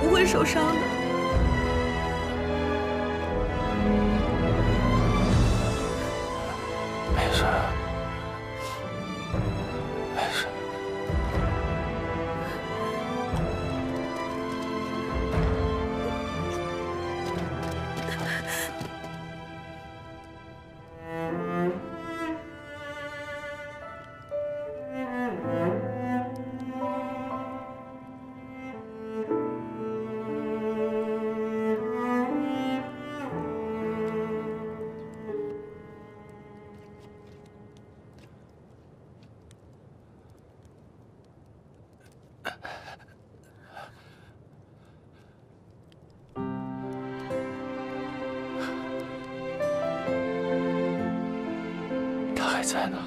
不会受伤的。没事，没事。还在呢。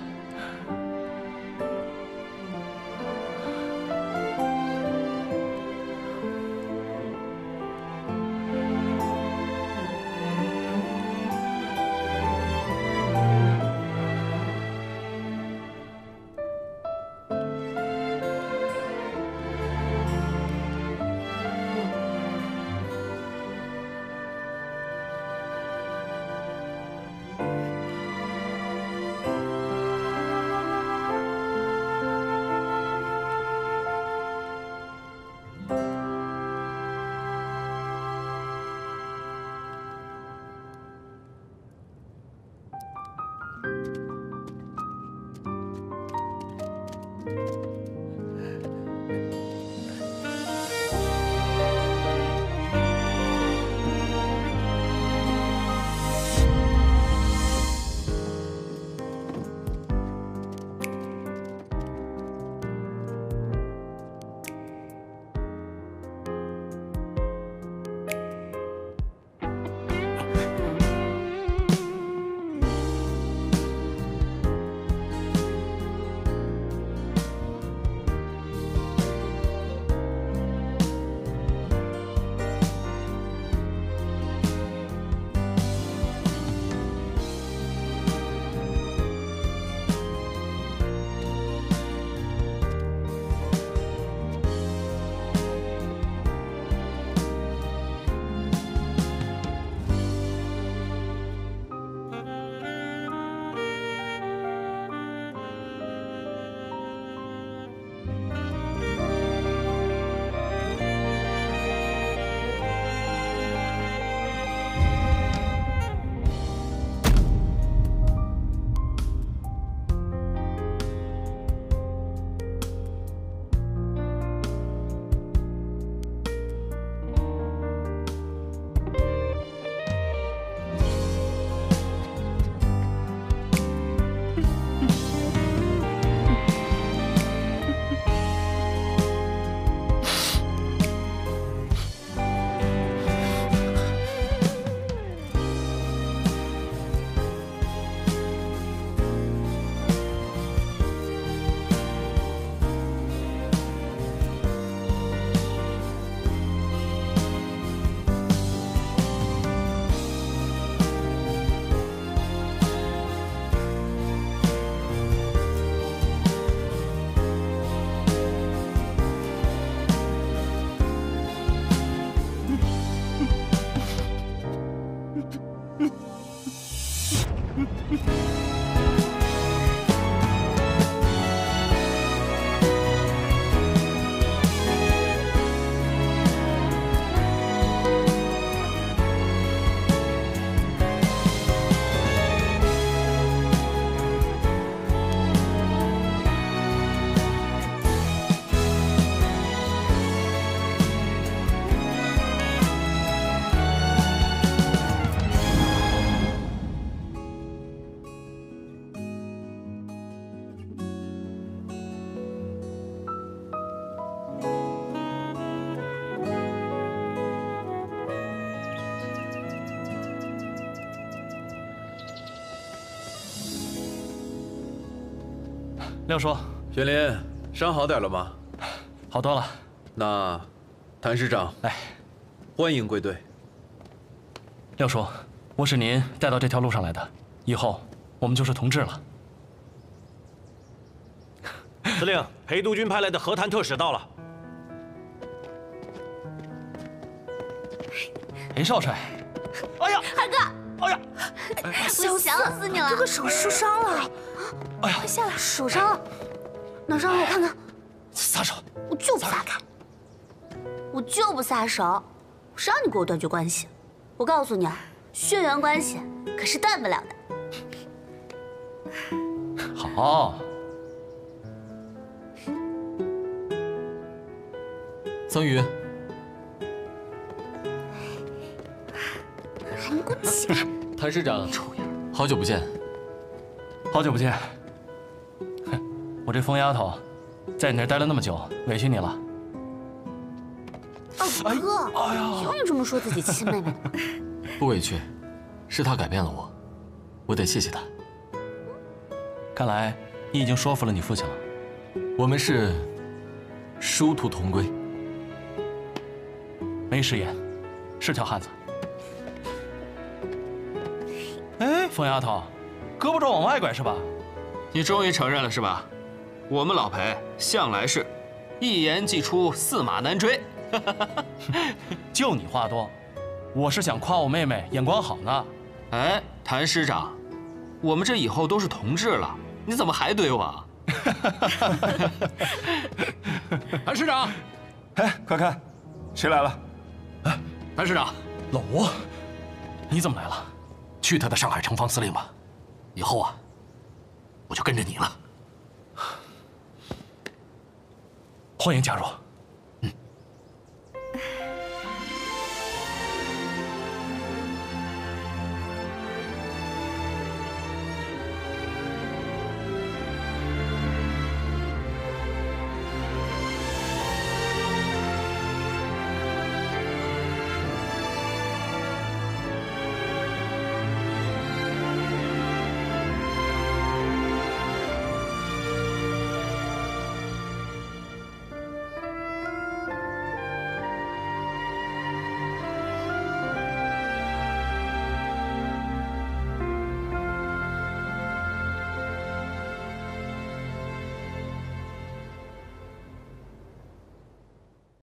亮叔，玄林，伤好点了吗？好多了。那，谭师长，来，欢迎归队。亮叔，我是您带到这条路上来的，以后我们就是同志了。司令，陪督军派来的和谈特使到了。裴少帅，哎呀，韩哥，哎呀，我想死你了！这个手受伤了，哎呀，快下来，手伤了，哪伤了？我看看，撒手，我就不撒开，我就不撒手，谁让你跟我断绝关系？我告诉你啊，血缘关系可是断不了的。好。 曾宇，还给我起来！谭师长，好久不见，好久不见。我这疯丫头，在你那儿待了那么久，委屈你了。哦，哥，永远这么说自己亲妹妹。不委屈，是她改变了我，我得谢谢她。看来你已经说服了你父亲了。我们是殊途同归。 没食言，是条汉子。哎，疯丫头，胳膊肘往外拐是吧？你终于承认了是吧？我们老裴向来是，一言既出，驷马难追。就你话多，我是想夸我妹妹眼光好呢。哎，谭师长，我们这以后都是同志了，你怎么还怼我？谭师长，哎，快看，谁来了？ 哎，谭师长，老吴，你怎么来了？去他的上海城防司令吧，以后啊，我就跟着你了。欢迎加入。